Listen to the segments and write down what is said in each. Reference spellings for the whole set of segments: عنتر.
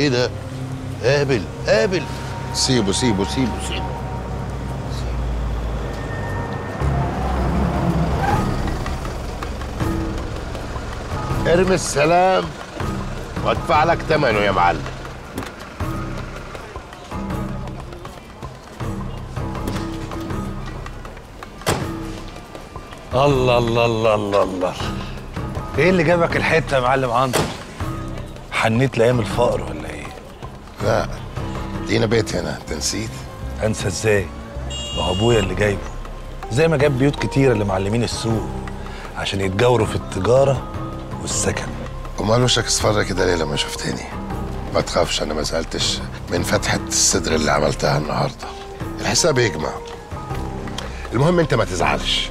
ايه ده؟ قابل قابل، سيبه سيبه سيبه سيبه. ارمي السلام وادفع لك ثمنه يا معلم. الله الله الله الله الله، ايه اللي جابك الحته يا معلم عنتر؟ حنيت لايام الفقر ولا ايه؟ لا دينا بيت هنا، انت نسيت؟ انسى ازاي؟ ما هو ابويا اللي جايبه، زي ما جاب بيوت كتيره لمعلمين السوق عشان يتجاوروا في التجاره والسكن. امال وشك اصفر كده ليه لما شفتني؟ ما تخافش، انا ما زعلتش من فتحه الصدر اللي عملتها النهارده، الحساب يجمع. المهم انت ما تزعلش.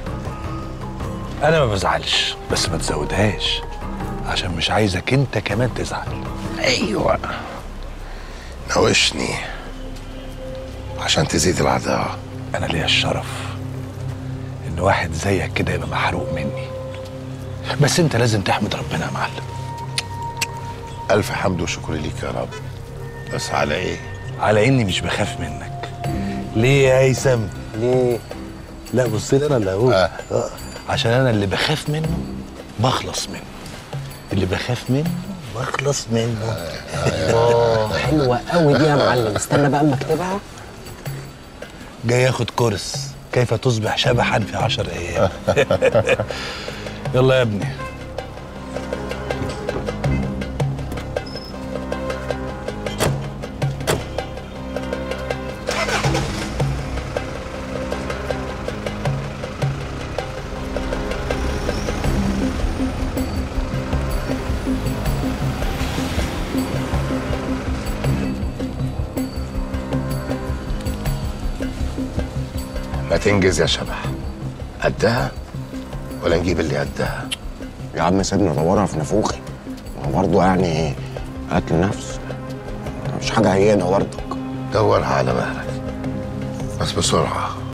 أنا ما بزعلش، بس ما تزودهاش عشان مش عايزك أنت كمان تزعل. أيوه ناوشني عشان تزيد العداوة. أنا ليا الشرف إن واحد زيك كده يبقى محروق مني، بس أنت لازم تحمد ربنا يا معلم. ألف حمد وشكر ليك يا رب. بس على إيه؟ على إني مش بخاف منك. ليه يا هيثم؟ ليه؟ لا بص لي أنا اللي هقول. عشان أنا اللي بخاف منه بخلص منه، اللي بخاف منه بخلص منه. الله حلوة قوي دي يا معلم، استنى بقى أما أكتبها. جاي آخد كورس كيف تصبح شبحا في 10 أيام. يلا يا ابني. ما تنجز يا شبح، قدها ولا نجيب اللي قدها؟ يا عم سيبني ادورها في نافوخي، ما برضه يعني قتل نفس، مش حاجه هينه برضك. دورها على مهلك بس بسرعه.